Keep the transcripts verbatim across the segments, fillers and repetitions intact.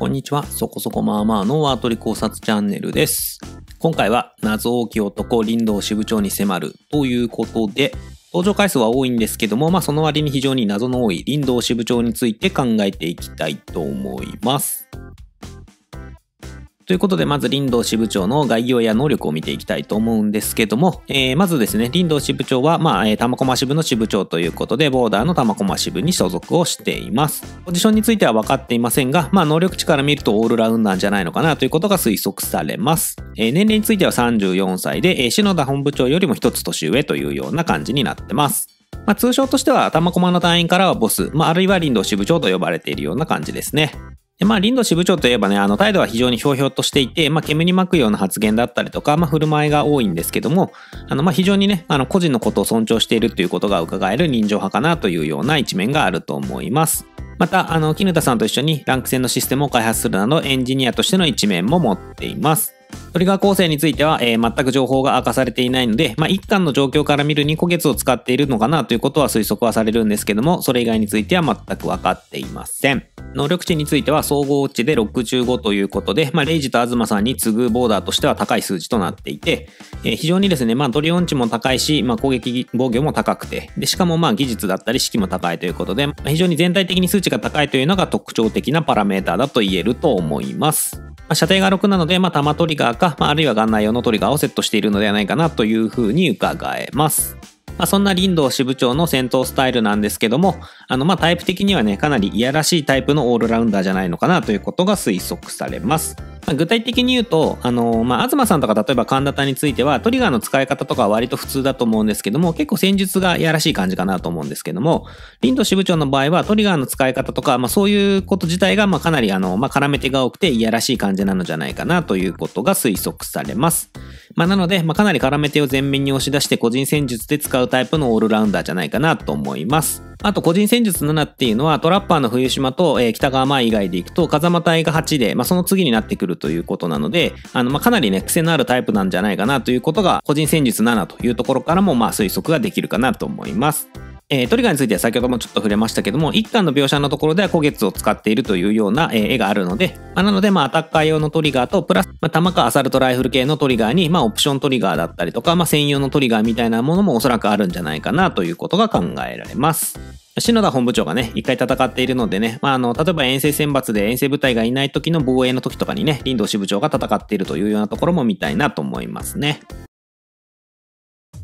こんにちは。そこそこまあまあのワートリ考察チャンネルです。今回は謎多き男林道支部長に迫るということで、登場回数は多いんですけども、まあその割に非常に謎の多い林道支部長について考えていきたいと思います。ということで、まず林道支部長の概要や能力を見ていきたいと思うんですけども、えー、まずですね、林道支部長は、まあ、えー、玉駒支部の支部長ということで、ボーダーの玉駒支部に所属をしています。ポジションについては分かっていませんが、まあ、能力値から見るとオールラウンダーじゃないのかなということが推測されます。えー、年齢についてはさんじゅうよんさいで、えー、篠田本部長よりも一つ年上というような感じになってます。まあ、通称としては、玉駒の隊員からはボス、まあ、あるいは林道支部長と呼ばれているような感じですね。でまあ、林道支部長といえばね、あの、態度は非常にひょうひょうとしていて、まあ、煙に巻くような発言だったりとか、まあ、振る舞いが多いんですけども、あの、まあ、非常にね、あの、個人のことを尊重しているということが伺える人情派かなというような一面があると思います。また、あの、絹田さんと一緒にランク戦のシステムを開発するなど、エンジニアとしての一面も持っています。トリガー構成については、えー、全く情報が明かされていないので、まあ、一巻の状況から見るに古月を使っているのかなということは推測はされるんですけども、それ以外については全く分かっていません。能力値については総合値でろくじゅうごということで、まあ、レイジと東さんに次ぐボーダーとしては高い数値となっていて、えー、非常にですね、まあ、トリオン値も高いし、まあ、攻撃防御も高くて、で、しかもまあ、技術だったり士気も高いということで、まあ、非常に全体的に数値が高いというのが特徴的なパラメーターだと言えると思います。まあ、射程がろくなので、まあ、弾トリガーか、まあ、あるいはガンナー用のトリガーをセットしているのではないかなというふうに伺えます。まあ、そんな林道支部長の戦闘スタイルなんですけども、あの、まあ、タイプ的にはね、かなりいやらしいタイプのオールラウンダーじゃないのかなということが推測されます。まあ、具体的に言うと、あのー、まあ、東さんとか例えば神田田については、トリガーの使い方とかは割と普通だと思うんですけども、結構戦術がいやらしい感じかなと思うんですけども、林道支部長の場合はトリガーの使い方とか、まあ、そういうこと自体が、ま、かなりあの、まあ、絡め手が多くていやらしい感じなのじゃないかなということが推測されます。まあ、なので、まあ、かなり絡め手を前面に押し出して個人戦術で使うタイプのオールラウンダーじゃないかなと思います。あと個人戦術ななっていうのはトラッパーの冬島と、えー、北川舞以外でいくと風間隊がはちで、まあ、その次になってくるということなので、あの、まあ、かなりね、癖のあるタイプなんじゃないかなということが個人戦術ななというところからもまあ推測ができるかなと思います。えー、トリガーについては先ほどもちょっと触れましたけども、いっかんの描写のところでは古月を使っているというような、えー、絵があるので、まあ、なのでまあアタッカー用のトリガーとプラス、まあ、弾かアサルトライフル系のトリガーに、まあ、オプショントリガーだったりとか、まあ、専用のトリガーみたいなものもおそらくあるんじゃないかなということが考えられます。篠田本部長がね、一回戦っているのでね、まあ、あの、例えば遠征選抜で遠征部隊がいない時の防衛の時とかにね、林道支部長が戦っているというようなところも見たいなと思いますね。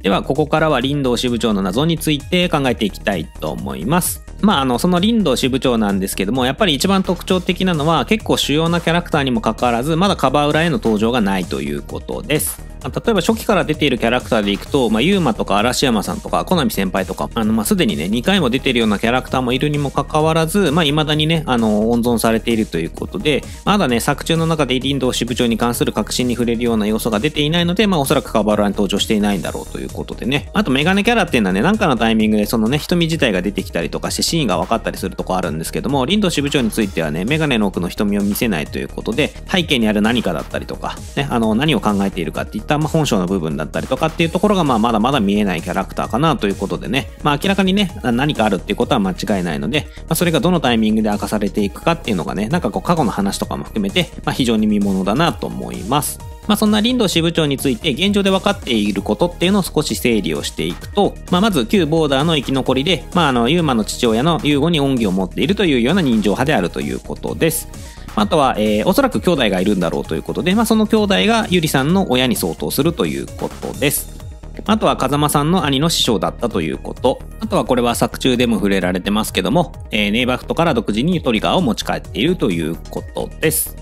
では、ここからは林道支部長の謎について考えていきたいと思います。まあ、あの、その林道支部長なんですけども、やっぱり一番特徴的なのは、結構主要なキャラクターにもかかわらず、まだカバー裏への登場がないということです。例えば初期から出ているキャラクターでいくと、まあ、ユーマとか嵐山さんとか、コナミ先輩とか、あの、まあ、すでにね、にかいも出ているようなキャラクターもいるにもかかわらず、まあ、未だにね、あの、温存されているということで、まだね、作中の中で林道支部長に関する確信に触れるような要素が出ていないので、まあ、おそらくカバー裏に登場していないんだろうというということでね。あとメガネキャラっていうのはね、なんかのタイミングでそのね、瞳自体が出てきたりとかしてシーンが分かったりするとこあるんですけども、林道支部長についてはね、メガネの奥の瞳を見せないということで、背景にある何かだったりとか、ね、あの、何を考えているかっていった、まあ、本性の部分だったりとかっていうところが、まあ、まだまだ見えないキャラクターかなということでね、まあ、明らかにね、何かあるっていうことは間違いないので、まあ、それがどのタイミングで明かされていくかっていうのがね、なんかこう、過去の話とかも含めて、まあ、非常に見ものだなと思います。まあそんな林道支部長について現状で分かっていることっていうのを少し整理をしていくと、まあまず旧ボーダーの生き残りで、まああの、ユーマの父親のユーゴに恩義を持っているというような人情派であるということです。あとは、えー、おそらく兄弟がいるんだろうということで、まあその兄弟がユリさんの親に相当するということです。あとは風間さんの兄の師匠だったということ。あとはこれは作中でも触れられてますけども、えー、ネイバフトから独自にトリガーを持ち帰っているということです。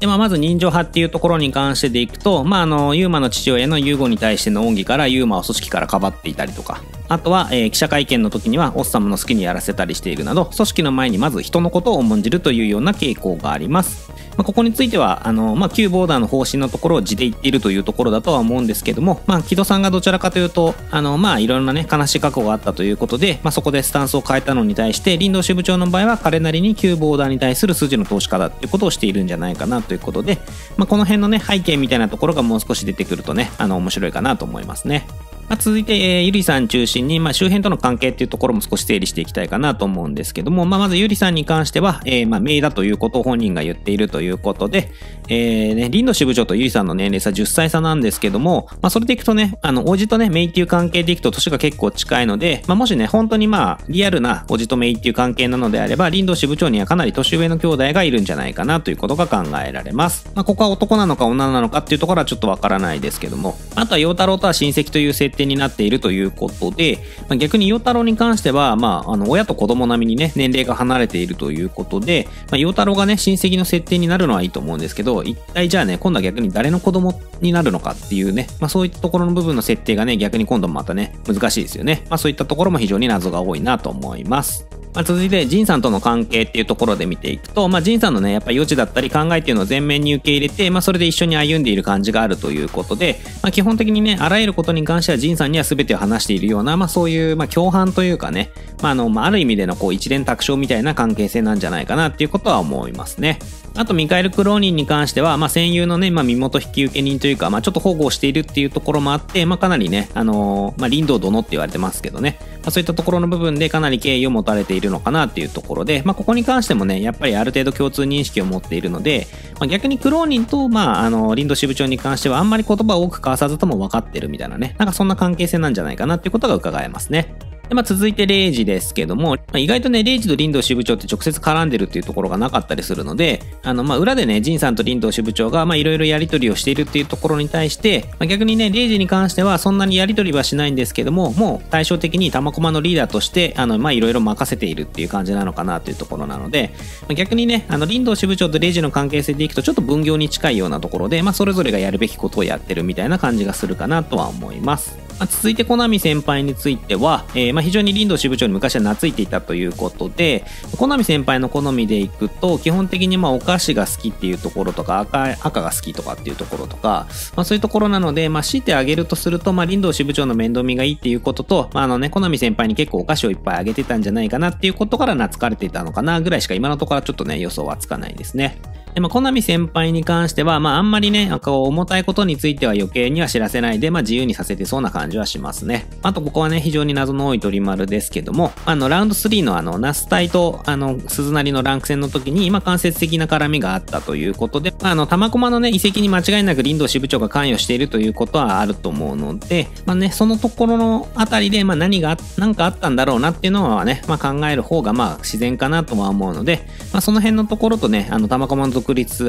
でまあ、まず人情派っていうところに関してでいくと、まあ、あの、ユーマの父親のユーゴに対しての恩義からユーマを組織からかばっていたりとか、あとは、えー、記者会見の時にはオッサムの好きにやらせたりしているなど、組織の前にまず人のことを重んじるというような傾向があります。まあ、ここについては、あの、まあ、旧ボーダーの方針のところを地で言っているというところだとは思うんですけども、まあ、木戸さんがどちらかというと、あの、まあ、いろいろなね、悲しい過去があったということで、まあ、そこでスタンスを変えたのに対して、林道支部長の場合は彼なりに旧ボーダーに対する筋の投資家だっていうことをしているんじゃないかなと。ということで、まあ、この辺のね、背景みたいなところがもう少し出てくるとね、あの、面白いかなと思いますね。まあ、続いて、えー、ゆりさん中心に、まあ、周辺との関係っていうところも少し整理していきたいかなと思うんですけども、まあ、まずゆりさんに関しては、えーまあ、名医だということを本人が言っているということで、えーね、リンド支部長とゆりさんの年齢差じゅっさい差なんですけども、まあ、それでいくとね、あのおじとねめいっていう関係でいくと年が結構近いので、まあ、もしね本当にまあリアルなおじとめいっていう関係なのであれば、リンド支部長にはかなり年上の兄弟がいるんじゃないかなということが考えられます。まあ、ここは男なのか女なのかっていうところはちょっとわからないですけども、あとは陽太郎とは親戚という設定になっているということで、まあ、逆に陽太郎に関しては、まあ、あの親と子供並みにね年齢が離れているということで、まあ、陽太郎がね親戚の設定になるのはいいと思うんですけど、一体じゃあね今度は逆に誰の子供になるのかっていうね、まあ、そういったところの部分の設定がね逆に今度またね難しいですよね。まあ、そういったところも非常に謎が多いなと思います。まあ、続いて、ジンさんとの関係っていうところで見ていくと、まあ、ジンさんのね、やっぱり余地だったり考えっていうのを全面に受け入れて、まあ、それで一緒に歩んでいる感じがあるということで、まあ、基本的にね、あらゆることに関してはジンさんには全てを話しているような、まあ、そういう、まあ、共犯というかね、まあ、あの、まあ、ある意味でのこう、一連卓章みたいな関係性なんじゃないかなっていうことは思いますね。あと、ミカエル・クローニンに関しては、まあ、戦友のね、まあ、身元引受人というか、まあ、ちょっと保護をしているっていうところもあって、まあ、かなりね、あのー、まあ、林道殿って言われてますけどね、まあ、そういったところの部分でかなり敬意を持たれているのかなっていうところで、まあ、ここに関してもね、やっぱりある程度共通認識を持っているので、まあ、逆にクローニンと、まあ、あの、林道支部長に関しては、あんまり言葉を多く交わさずとも分かってるみたいなね、なんかそんな関係性なんじゃないかなっていうことが伺えますね。で、まあ、続いてレイジですけども、まあ、意外とねレイジと林道支部長って直接絡んでるっていうところがなかったりするので、あのまあ裏でねジンさんと林道支部長がいろいろやり取りをしているっていうところに対して、まあ、逆にねレイジに関してはそんなにやり取りはしないんですけども、もう対照的に玉駒のリーダーとしていろいろ任せているっていう感じなのかなというところなので、まあ、逆にねあの林道支部長とレイジの関係性でいくとちょっと分業に近いようなところで、まあ、それぞれがやるべきことをやってるみたいな感じがするかなとは思います。まあ、続いてコナミ先輩については、えーまあ非常に林道支部長に昔は懐いていたということで、コナミ先輩の好みでいくと基本的にまあお菓子が好きっていうところとか 赤, 赤が好きとかっていうところとか、まあ、そういうところなので、まあ、強いてあげるとすると、まあ、林道支部長の面倒見がいいっていうことと、まああのね、コナミ先輩に結構お菓子をいっぱいあげてたんじゃないかなっていうことから懐かれていたのかなぐらいしか今のところはちょっとね予想はつかないですね。で、まあ、コナミ先輩に関しては、まあ、あんまりね、こう、重たいことについては余計には知らせないで、まあ、自由にさせてそうな感じはしますね。あと、ここはね、非常に謎の多い鳥丸ですけども、あの、ラウンドスリーのあの、ナス隊と、あの、鈴なりのランク戦の時に、今、間接的な絡みがあったということで、あの、玉駒のね、移籍に間違いなく林道支部長が関与しているということはあると思うので、まあね、そのところのあたりで、まあ、何が、何かあったんだろうなっていうのはね、まあ、考える方が、まあ、自然かなとは思うので、まあ、その辺のところとね、あの、玉駒の独立、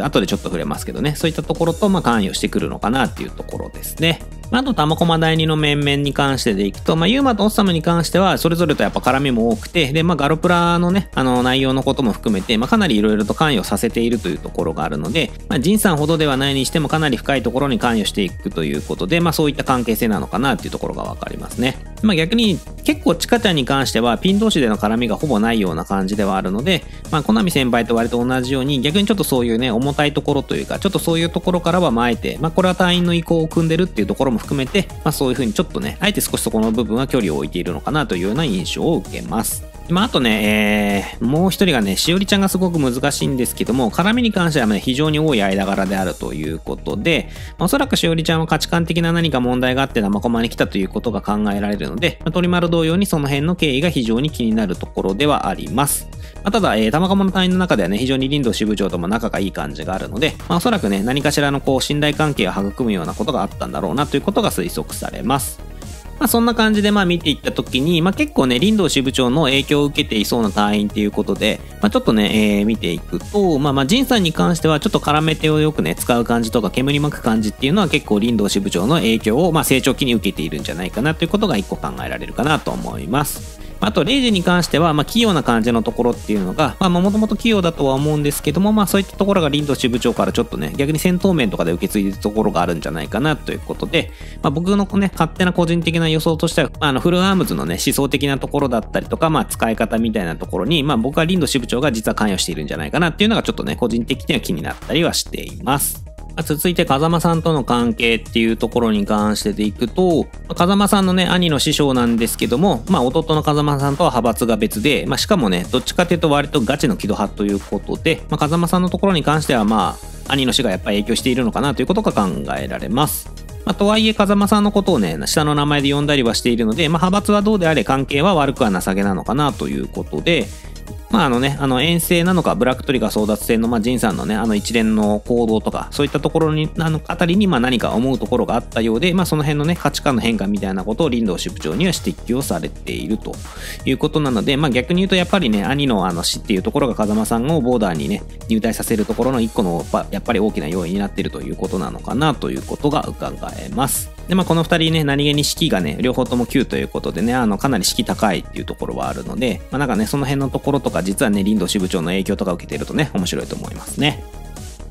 後でちょっと触れますけどね、そういったところとまあ関与してくるのかなっていうところですね。あと玉駒だいにの面々に関してでいくと、まあ、ユーマとオッサムに関してはそれぞれとやっぱ絡みも多くて、で、まあ、ガロプラのねあの内容のことも含めて、まあ、かなりいろいろと関与させているというところがあるので、まあ、ジンさんほどではないにしてもかなり深いところに関与していくということで、まあ、そういった関係性なのかなっていうところが分かりますね。まあ、逆に結構チカちゃんに関してはピン同士での絡みがほぼないような感じではあるので、まあ、コナミ先輩と割と同じように逆にちょっとそういうね重たいところというかちょっとそういうところからはまあえて、まあ、これは隊員の意向を組んでるっていうところも含めて、まあ、そういう風にちょっとねあえて少しそこの部分は距離を置いているのかなというような印象を受けます。まあ、あとね、えー、もう一人がねしおりちゃんがすごく難しいんですけども、絡みに関してはね非常に多い間柄であるということで、まあ、おそらくしおりちゃんは価値観的な何か問題があって生駒に来たということが考えられるので、まあ、鳥丸同様にその辺の経緯が非常に気になるところではあります。まあ、ただ、えー、玉鴨の隊員の中ではね非常に林道支部長とも仲がいい感じがあるので、まあ、おそらくね何かしらのこう信頼関係を育むようなことがあったんだろうなということが推測されます。まあそんな感じでまあ見ていったときに、まあ、結構ね林道支部長の影響を受けていそうな隊員ということで、まあ、ちょっとね、えー、見ていくと、まあ、まあジンさんに関してはちょっと絡め手をよくね使う感じとか煙巻く感じっていうのは結構林道支部長の影響をまあ成長期に受けているんじゃないかなということが一個考えられるかなと思います。あとレイジに関しては、まあ、器用な感じのところっていうのが、まあ、もともと器用だとは思うんですけども、まあ、そういったところが林道支部長からちょっとね逆に戦闘面とかで受け継いでいるところがあるんじゃないかなということで、まあ、僕のね勝手な個人的な予想としては、まあ、あのフルアームズのね思想的なところだったりとか、まあ、使い方みたいなところに、まあ、僕は林道支部長が実は関与しているんじゃないかなっていうのがちょっとね個人的には気になったりはしています。続いて風間さんとの関係っていうところに関してでいくと、風間さんのね兄の師匠なんですけども、まあ、弟の風間さんとは派閥が別で、まあ、しかもねどっちかというと割とガチの木戸派ということで、まあ、風間さんのところに関してはまあ兄の師がやっぱり影響しているのかなということが考えられます。まあ、とはいえ風間さんのことをね下の名前で呼んだりはしているので、まあ、派閥はどうであれ関係は悪くは情けなのかなということで、まああのね、あの遠征なのかブラックトリガー争奪戦の、まあ、ジンさんのねあの一連の行動とかそういったところにあのあたりに、まあ、何か思うところがあったようで、まあ、その辺のね価値観の変化みたいなことを林道支部長には指摘をされているということなので、まあ、逆に言うとやっぱりね兄のあの死っていうところが風間さんをボーダーにね入隊させるところの一個のやっぱり大きな要因になっているということなのかなということが伺えます。で、まあ、このふたりね何気に士気がね両方ともきゅうということでねあのかなり士気高いっていうところはあるので、まあ、なんかねその辺のところとか実はね林道支部長の影響とか受けているとね面白いと思いますね。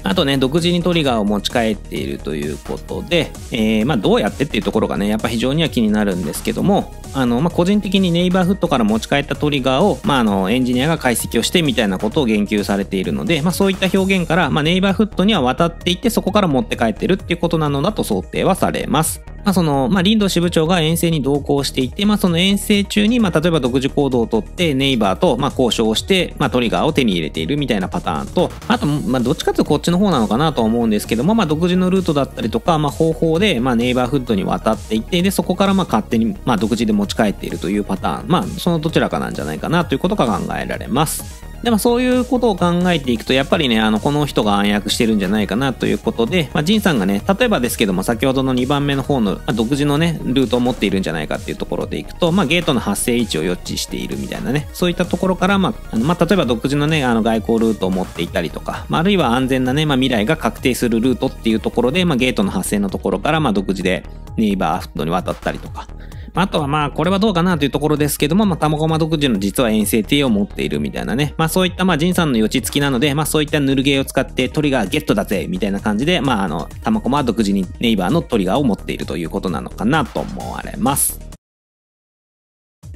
あとね独自にトリガーを持ち帰っているということで、えーまあ、どうやってっていうところがねやっぱ非常には気になるんですけども、あの、まあ、個人的にネイバーフットから持ち帰ったトリガーを、まあ、あのエンジニアが解析をしてみたいなことを言及されているので、まあ、そういった表現から、まあ、ネイバーフットには渡っていってそこから持って帰ってるっていうことなのだと想定はされます。まあその、まあ、林道支部長が遠征に同行していて、まあ、その遠征中に、まあ、例えば独自行動をとって、ネイバーと、まあ、交渉をして、まあ、トリガーを手に入れているみたいなパターンと、あと、まあ、どっちかというとこっちの方なのかなと思うんですけども、まあ、独自のルートだったりとか、まあ、方法で、まあ、ネイバーフッドに渡っていって、で、そこから、まあ、勝手に、まあ、独自で持ち帰っているというパターン、まあ、そのどちらかなんじゃないかなということが考えられます。でもそういうことを考えていくとやっぱりねあのこの人が暗躍してるんじゃないかなということで、まあ、ジンさんがね例えばですけども先ほどのにばんめの方の、まあ、独自のねルートを持っているんじゃないかっていうところでいくと、まあ、ゲートの発生位置を予知しているみたいなねそういったところから、まああのまあ、例えば独自のねあの外交ルートを持っていたりとか、まあ、あるいは安全なね、まあ、未来が確定するルートっていうところで、まあ、ゲートの発生のところから、まあ、独自でネイバーフットに渡ったりとか。あとはまあこれはどうかなというところですけども、まあ、玉駒独自の実は遠征艇を持っているみたいなね、まあ、そういったまあ仁さんの予知付きなので、まあ、そういったヌルゲーを使ってトリガーゲットだぜみたいな感じで、まあ、あの玉駒は独自にネイバーのトリガーを持っているということなのかなと思われます。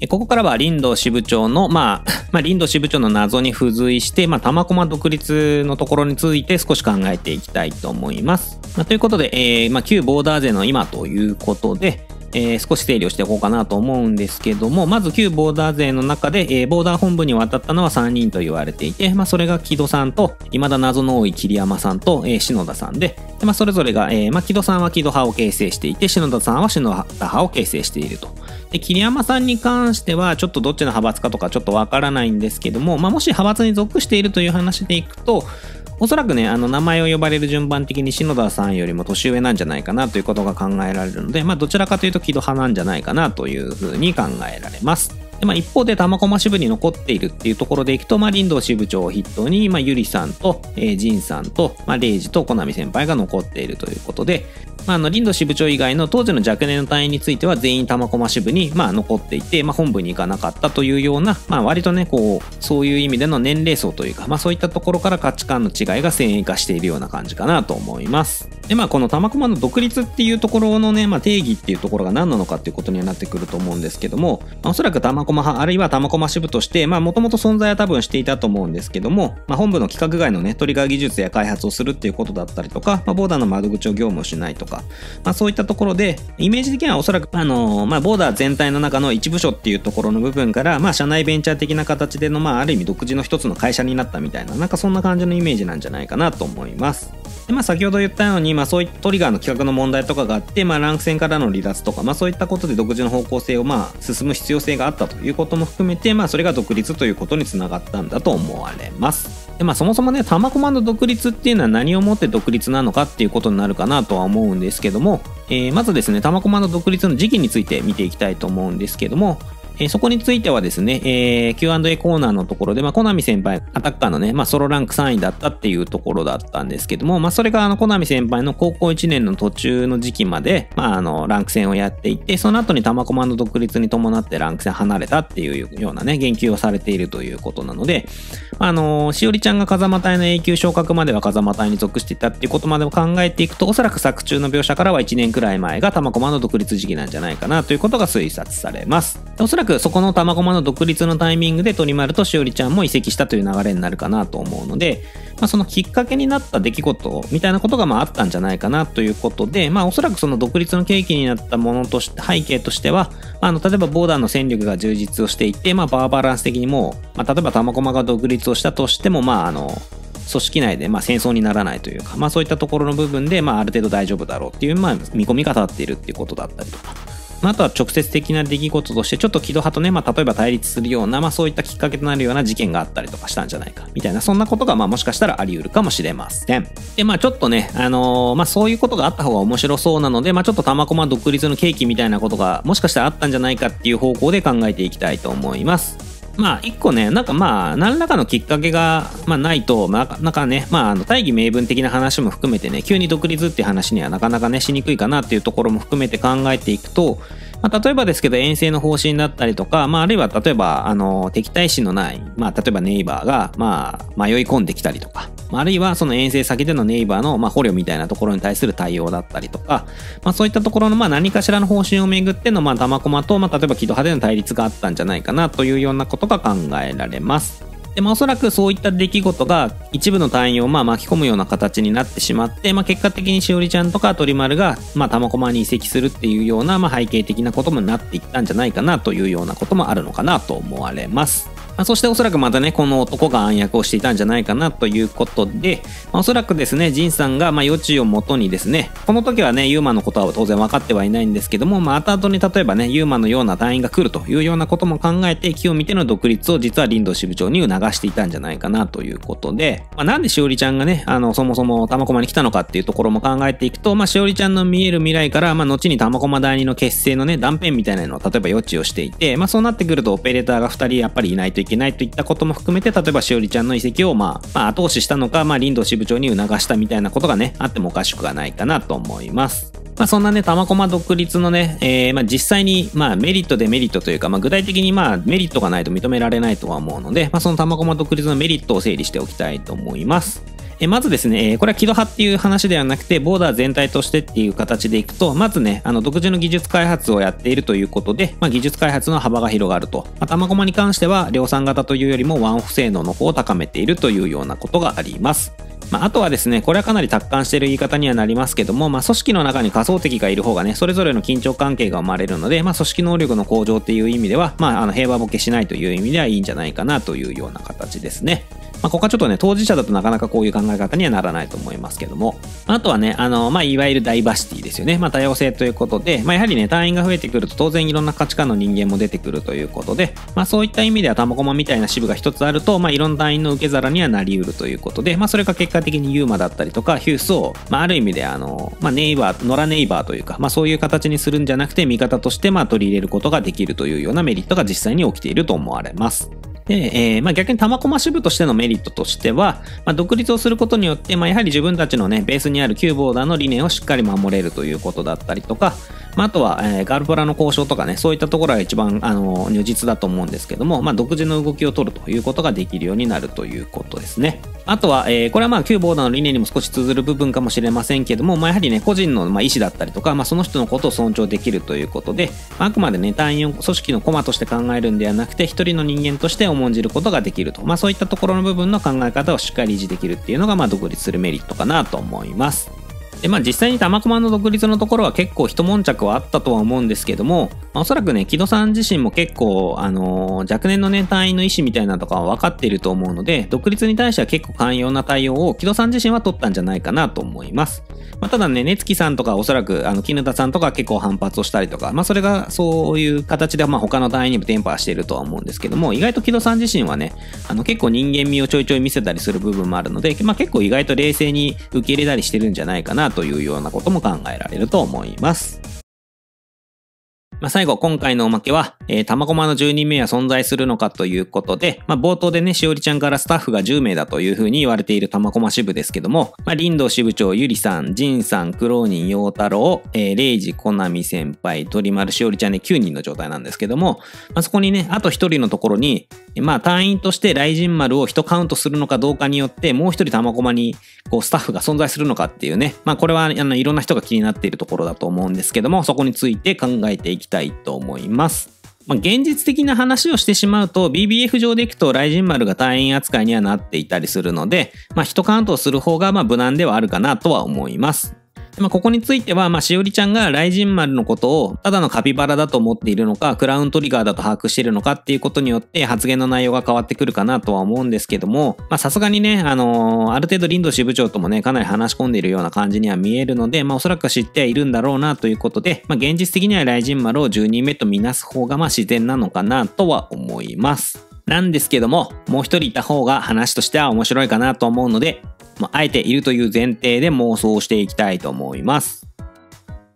ここからは林道支部長の、まあ、まあ、林道支部長の謎に付随して、まあ、玉駒独立のところについて少し考えていきたいと思います。まあ、ということで、えー、まあ、旧ボーダー勢の今ということで、えー、少し整理をしていこうかなと思うんですけども、まず旧ボーダー勢の中で、えー、ボーダー本部に渡ったのはさんにんと言われていて、まあ、それが木戸さんと、未だ謎の多い桐山さんと、えー、篠田さんで、でまあ、それぞれが、えー、まあ、木戸さんは木戸派を形成していて、篠田さんは篠田派を形成していると。で桐山さんに関してはちょっとどっちの派閥かとかちょっとわからないんですけども、まあ、もし派閥に属しているという話でいくとおそらくねあの名前を呼ばれる順番的に篠田さんよりも年上なんじゃないかなということが考えられるので、まあ、どちらかというと木戸派なんじゃないかなというふうに考えられます。で、まあ、一方で玉駒支部に残っているっていうところでいくと、まあ、林道支部長を筆頭に、まあ、ゆりさんと、えー、仁さんと、まあ、礼二と小波先輩が残っているということで、まあ、あの林道支部長以外の当時の若年の隊員については全員玉駒支部に、まあ、残っていて、まあ、本部に行かなかったというような、まあ、割とねこうそういう意味での年齢層というか、まあ、そういったところから価値観の違いが先鋭化しているような感じかなと思います。で、まあ、この玉駒の独立っていうところのね、まあ、定義っていうところが何なのかっていうことにはなってくると思うんですけども、まあ、おそらく玉駒派あるいは玉駒支部としてもともと存在は多分していたと思うんですけども、まあ、本部の規格外のねトリガー技術や開発をするっていうことだったりとか、まあ、ボーダーの窓口を業務をしないとか、まあ、そういったところでイメージ的にはおそらく、あのーまあ、ボーダー全体の中の一部署っていうところの部分から、まあ、社内ベンチャー的な形での、まあ、ある意味独自の一つの会社になったみたいな、なんかそんな感じのイメージなんじゃないかなと思います。で、まあ、先ほど言ったように、まあ、そういったトリガーの企画の問題とかがあって、まあ、ランク戦からの離脱とか、まあ、そういったことで独自の方向性をまあ進む必要性があったということも含めて、まあ、それが独立ということにつながったんだと思われます。で、まあ、そもそもね玉駒の独立っていうのは何をもって独立なのかっていうことになるかなとは思うんですけども、えー、まずですね玉駒の独立の時期について見ていきたいと思うんですけども、えー、そこについてはですね、えー、キューアンドエー コーナーのところで、まあ、コナミ先輩、アタッカーのね、まあ、ソロランクさんいだったっていうところだったんですけども、まあ、それが、あの、コナミ先輩の高校いちねんの途中の時期まで、まあ、あの、ランク戦をやっていて、その後に玉駒の独立に伴ってランク戦離れたっていうようなね、言及をされているということなので、あのー、しおりちゃんが風間隊の永久昇格までは風間隊に属していたっていうことまでも考えていくと、おそらく作中の描写からはいちねんくらい前が玉駒の独立時期なんじゃないかなということが推察されます。おそらくそこの玉駒の独立のタイミングで鳥丸としおりちゃんも移籍したという流れになるかなと思うので、まあ、そのきっかけになった出来事みたいなことがまああったんじゃないかなということで、まあ、おそらくその独立の契機になったものとして背景としては、まあ、あの例えばボーダーの戦力が充実をしていて、まあ、パワーバランス的にもう、まあ、例えば玉駒が独立をしたとしても、まああの組織内でまあ戦争にならないというか、まあ、そういったところの部分でまあある程度大丈夫だろうっていうまあ見込みが立っているっていうことだったりとか、まあ、あとは直接的な出来事としてちょっと木戸派とね、まあ、例えば対立するような、まあ、そういったきっかけとなるような事件があったりとかしたんじゃないかみたいな、そんなことがまあもしかしたらあり得るかもしれません。でまあちょっとね、あのーまあ、そういうことがあった方が面白そうなので、まあ、ちょっと玉駒独立の契機みたいなことがもしかしたらあったんじゃないかっていう方向で考えていきたいと思います。まあ一個ね、なんかまあ何らかのきっかけがまあないと、まあなんかね、まああの大義名分的な話も含めてね、急に独立って話にはなかなかねしにくいかなっていうところも含めて考えていくと、まあ例えばですけど遠征の方針だったりとか、まああるいは例えばあの敵対心のない、まあ例えばネイバーがまあ迷い込んできたりとか、あるいはその遠征先でのネイバーのまあ捕虜みたいなところに対する対応だったりとか、まあそういったところのまあ何かしらの方針をめぐってのまあ玉駒とまあ例えば木戸派での対立があったんじゃないかなというようなことが考えられます。でまあ、おそらくそういった出来事が一部の隊員をまあ巻き込むような形になってしまって、まあ、結果的にしおりちゃんとか鳥丸がまあ玉駒に移籍するっていうようなまあ背景的なこともなっていったんじゃないかなというようなこともあるのかなと思われます。まあ、そしておそらくまたねこの男が暗躍をしていたんじゃないかなということで、まあ、おそらくですね仁さんがまあ予知をもとにですね、この時はねユーマのことは当然分かってはいないんですけども、まあ後々に例えばねユーマのような隊員が来るというようなことも考えて機を見ての独立を実は林道支部長に促していたんじゃないかなということで、まあ、なんでしおりちゃんがねあのそもそも玉駒に来たのかっていうところも考えていくと、まあしおりちゃんの見える未来からまあ後に玉駒第二の結成のね断片みたいなのを例えば予知をしていて、まあそうなってくるとオペレーターがふたりやっぱりいないといけないいけないといったことも含めて、例えばしおりちゃんの移籍を、まあ、まあ後押ししたのか、まあ、林道支部長に促したみたいなことがねあってもおかしくはないかなと思います。まあ、そんなね玉駒独立のね、えーまあ、実際に、まあ、メリットデメリットというか、まあ、具体的に、まあ、メリットがないと認められないとは思うので、まあ、その玉駒独立のメリットを整理しておきたいと思います。えまずですね、これは木戸派っていう話ではなくて、ボーダー全体としてっていう形でいくと、まずね、あの、独自の技術開発をやっているということで、まあ、技術開発の幅が広がると。まあ、玉駒に関しては、量産型というよりもワンオフ性能の方を高めているというようなことがあります。まあ、あとはですね、これはかなり達観している言い方にはなりますけども、まあ、組織の中に仮想敵がいる方がね、それぞれの緊張関係が生まれるので、まあ、組織能力の向上っていう意味では、まあ、あの、平和ボケしないという意味ではいいんじゃないかなというような形ですね。まあ、ここはちょっとね、当事者だとなかなかこういう考え方にはならないと思いますけども、あとはね、あの、まあ、いわゆるダイバーシティですよね。まあ、多様性ということで、まあ、やはりね、隊員が増えてくると当然いろんな価値観の人間も出てくるということで、まあ、そういった意味では玉駒みたいな支部が一つあると、まあ、いろんな隊員の受け皿にはなり得るということで、まあ、それが結果的にユーマだったりとかヒュースを、まあ、ある意味であの、まあ、ネイバー、野良ネイバーというか、まあ、そういう形にするんじゃなくて、味方としてまあ取り入れることができるというようなメリットが実際に起きていると思われます。で、えー、まあ逆に玉駒支部としてのメリットとしては、まあ、独立をすることによって、まあ、やはり自分たちのねベースにある旧ボーダーの理念をしっかり守れるということだったりとか、まあ、あとは、えー、ガルプラの交渉とかね、そういったところが一番あの如実だと思うんですけども、まあ、独自の動きを取るということができるようになるということですね。あとは、えー、これはまあ旧ボーダーの理念にも少し通ずる部分かもしれませんけども、まあ、やはりね個人のまあ意思だったりとか、まあ、その人のことを尊重できるということで、あくまでね単位を組織の駒として考えるんではなくて、一人の人間として重んじることができると、まあ、そういったところの部分の考え方をしっかり維持できるっていうのが、まあ、独立するメリットかなと思います。でまあ、実際に玉駒の独立のところは結構一悶着はあったとは思うんですけども、まあ、おそらくね木戸さん自身も結構、あのー、若年のね隊員の意思みたいなのとかは分かっていると思うので、独立に対しては結構寛容な対応を木戸さん自身は取ったんじゃないかなと思います。まあ、ただね根月さんとかおそらくあの絹田さんとか結構反発をしたりとか、まあ、それがそういう形で、まあ、他の隊員にも伝播しているとは思うんですけども、意外と木戸さん自身はねあの結構人間味をちょいちょい見せたりする部分もあるので、まあ、結構意外と冷静に受け入れたりしてるんじゃないかなというようなことも考えられると思います。まあ、最後、今回のおまけは、えー、玉駒のじゅうにめいは存在するのかということで、まあ、冒頭でね、しおりちゃんからスタッフがじゅうめいだというふうに言われている玉駒支部ですけども、まあ、林道支部長、ゆりさん、仁さん、苦労人、陽太郎、えー、礼二、小波先輩、鳥丸、しおりちゃんできゅうにんの状態なんですけども、まあ、そこにね、あとひとりのところに、まあ、隊員として雷神丸をいちカウントするのかどうかによって、もうひとり玉駒に、こう、スタッフが存在するのかっていうね、まあ、これは、あの、いろんな人が気になっているところだと思うんですけども、そこについて考えていきいきたいと思います。まあ、現実的な話をしてしまうと ビービーエフ 上でいくと雷神丸が隊員扱いにはなっていたりするので、まあ、いちカウントをする方がまあ無難ではあるかなとは思います。まあ、ここについては、まあ、しおりちゃんが雷神丸のことをただのカピバラだと思っているのか、クラウントリガーだと把握しているのかっていうことによって発言の内容が変わってくるかなとは思うんですけども、まあ、さすがにね、あのー、ある程度林道支部長ともね、かなり話し込んでいるような感じには見えるので、まあ、おそらく知ってはいるんだろうなということで、まあ、現実的には雷神丸をじゅうにんめとみなす方が、まあ、自然なのかなとは思います。なんですけども、もう一人いた方が話としては面白いかなと思うので、まあ、あえているという前提で妄想していきたいと思います。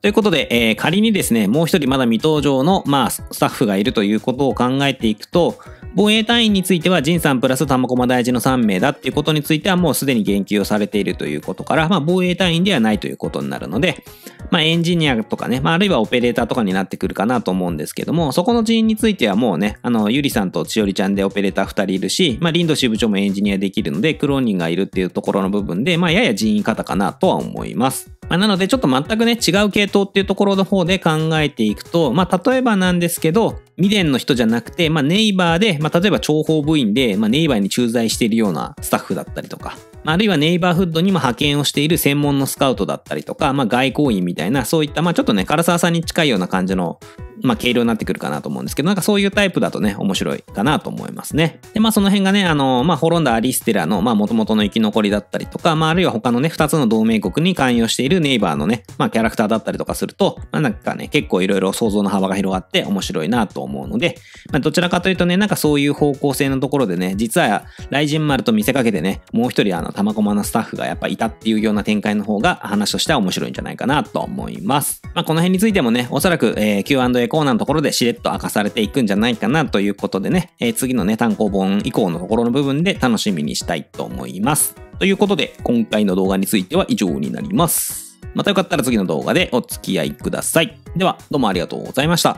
ということで、えー、仮にですね、もう一人まだ未登場の、まあ、スタッフがいるということを考えていくと、防衛隊員については、仁さんプラス玉駒大臣のさんめいだっていうことについては、もうすでに言及をされているということから、まあ、防衛隊員ではないということになるので、まあ、エンジニアとかね、まあ、あるいはオペレーターとかになってくるかなと思うんですけども、そこの人員についてはもうね、あの、ゆりさんと千織ちゃんでオペレーターふたりいるし、まあ、林道支部長もエンジニアできるので、クローニンがいるっていうところの部分で、まあ、やや人員型かなとは思います。まあ、なので、ちょっと全くね、違う系統っていうところの方で考えていくと、まあ、例えばなんですけど、未練の人じゃなくて、まあ、ネイバーで、まあ、例えば諜報部員で、まあ、ネイバーに駐在しているようなスタッフだったりとか、あるいはネイバーフッドにも派遣をしている専門のスカウトだったりとか、まあ、外交員みたいな、そういった、まあ、ちょっとね、唐沢さんに近いような感じの、まあ、軽量になってくるかなと思うんですけど、なんかそういうタイプだとね、面白いかなと思いますね。で、まあ、その辺がね、あの、まあ、滅んだアリステラの、まあ、元々の生き残りだったりとか、まあ、あるいは他のね、二つの同盟国に関与しているネイバーのね、まあ、キャラクターだったりとかすると、まあ、なんかね、結構いろいろ想像の幅が広がって面白いなと思うので、まあ、どちらかというとね、なんかそういう方向性のところでね、実は、雷神丸と見せかけてね、もう一人あの、玉駒のスタッフがやっぱいたっていうような展開の方が、話としては面白いんじゃないかなと思います。まあ、この辺についてもね、おそらく、えー、キューアンドエーコーナーのところでしれっと明かされていくんじゃないかなということでね、えー、次のね単行本以降のところの部分で楽しみにしたいと思います。ということで今回の動画については以上になります。またよかったら次の動画でお付き合いください。ではどうもありがとうございました。